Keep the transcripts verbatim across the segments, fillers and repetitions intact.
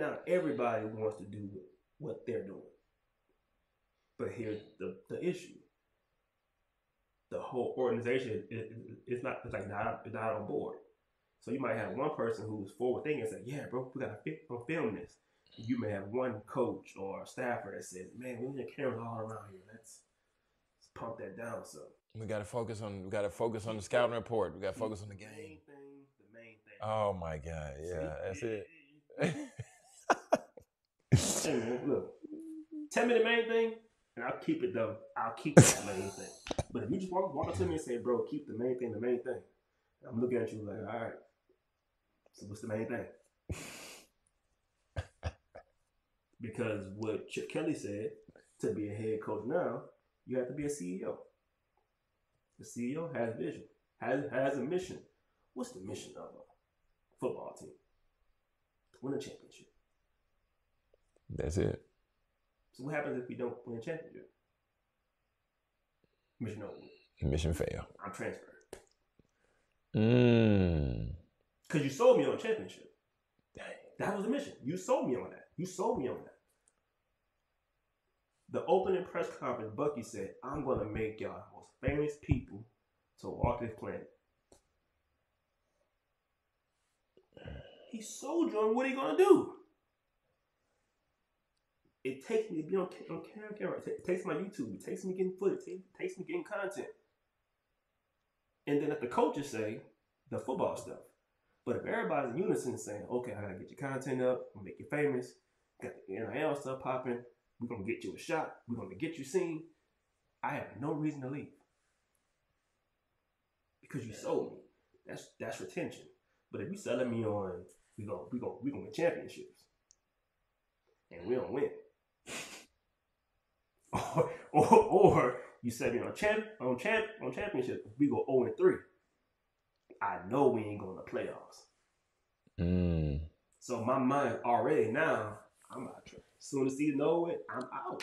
Not everybody wants to do what they're doing. But here's the, the issue. The whole organization is it, it's not it's like not, it's not on board. So you might have one person who's forward thinking and say, yeah, bro, we gotta film this. You may have one coach or staffer that says, man, we need cameras all around here. Let's, let's pump that down some. We gotta focus on we gotta focus on the scouting report. We gotta focus on the game. The main thing, the main thing. Oh my God, yeah, that's it. Hey, look, tell me the main thing, and I'll keep it though. I'll keep it the main thing. But if you just walk, walk up to me and say, bro, keep the main thing, the main thing. I'm looking at you like, all right, so what's the main thing? Because what Chip Kelly said, to be a head coach now, you have to be a C E O. The C E O has vision, has has a mission. What's the mission of a football team? To win a championship. That's it. So what happens if we don't win a championship? Mission over. Mission fail. I'm transferred. Mm. Because you sold me on a championship. Dang. That was the mission. You sold me on that. You sold me on that. The opening press conference, Bucky said, I'm going to make y'all the most famous people to walk this planet. He sold you on what he going to do. It takes me to be on camera. camera. It takes my YouTube. It takes me getting footage. It takes me getting content. And then if the coaches say the football stuff. But if everybody's in unison saying, okay, I got to get your content up, I'm going to make you famous, got the N I L stuff popping, we're going to get you a shot, we're going to get you seen, I have no reason to leave. Because you sold me. That's that's retention. But if you're selling me on, we're going we gonna, we gonna win championships, and we don't win. or, or, or you set me on champ on champ on championship, we go zero and three. I know we ain't going to playoffs. Mm. So my mind already now, I'm out. As soon as you know it, I'm out.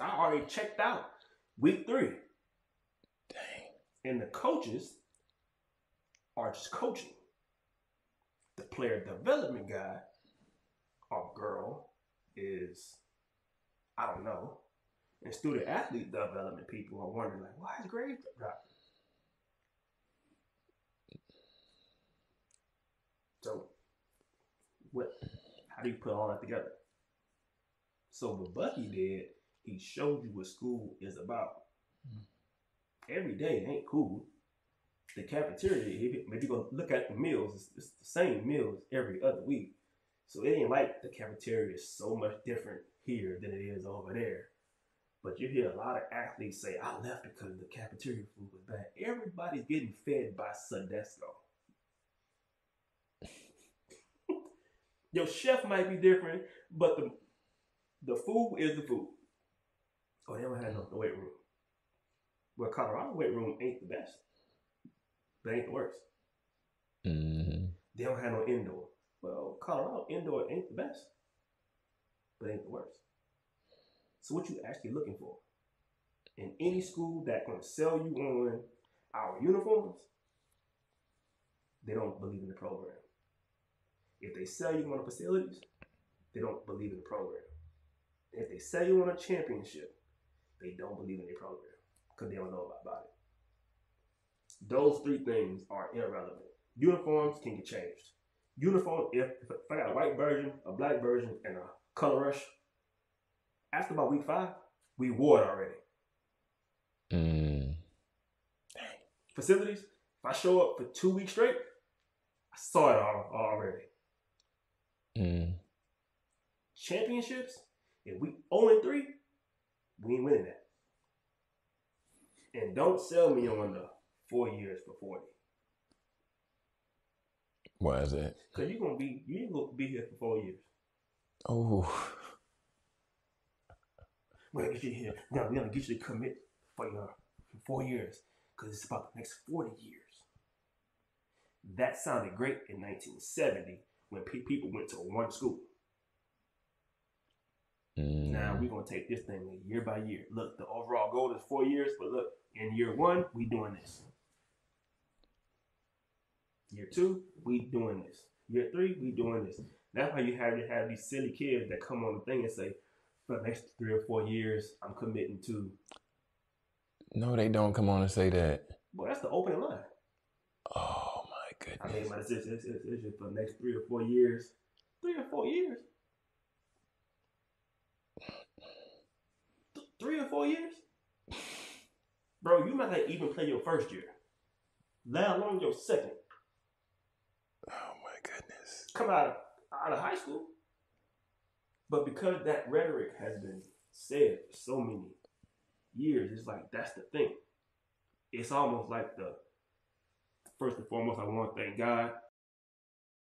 I already checked out week three. Dang. And the coaches are just coaching. The player development guy or girl is, I don't know. And student athlete development people are wondering, like, why is grades dropping? So, what? How do you put all that together? So what Bucky did, he showed you what school is about. Every day ain't cool. The cafeteria, if you go look at the meals, it's the same meals every other week. So it ain't like the cafeteria is so much different here than it is over there. But you hear a lot of athletes say, I left because the cafeteria food was bad. Everybody's getting fed by Sodexo. Your chef might be different, but the the food is the food. Oh, they don't have no weight room. Well, Colorado weight room ain't the best, but ain't the worst. Mm-hmm. They don't have no indoor. Well, Colorado indoor ain't the best, but ain't the worst. So what you actually looking for? In any school that gonna sell you on our uniforms, they don't believe in the program. If they sell you on the facilities, they don't believe in the program. If they sell you on a championship, they don't believe in their program because they don't know about it. Those three things are irrelevant. Uniforms can get changed. Uniform, if, if I got a white version, a black version, and a color rush, after about week five, we wore it already. Mm. Facilities, if I show up for two weeks straight, I saw it all, already. Mm. Championships, if we zero and three, we ain't winning that. And don't sell me on the four years for forty. Why is that? Because you're gonna be you ain't gonna be here for four years. Oh. We're gonna get you here. No, we're gonna get you to commit for your for four years. Because it's about the next forty years. That sounded great in nineteen seventy when pe people went to one school. Mm. Now we're going to take this thing year by year. Look, the overall goal is four years, but look, in year one, we doing this. Year two, we doing this. Year three, we doing this. That's why you have to have these silly kids that come on the thing and say, for the next three or four years, I'm committing to. No, they don't come on and say that. Well, that's the opening line. Oh, my goodness. I mean, my decision is just for the next three or four years. Three or four years? Th- three or four years? Bro, you might not even play your first year, let alone your second. Oh, my goodness. Come out of, out of high school. But because that rhetoric has been said for so many years, it's like, that's the thing. It's almost like the, first and foremost, I want to thank God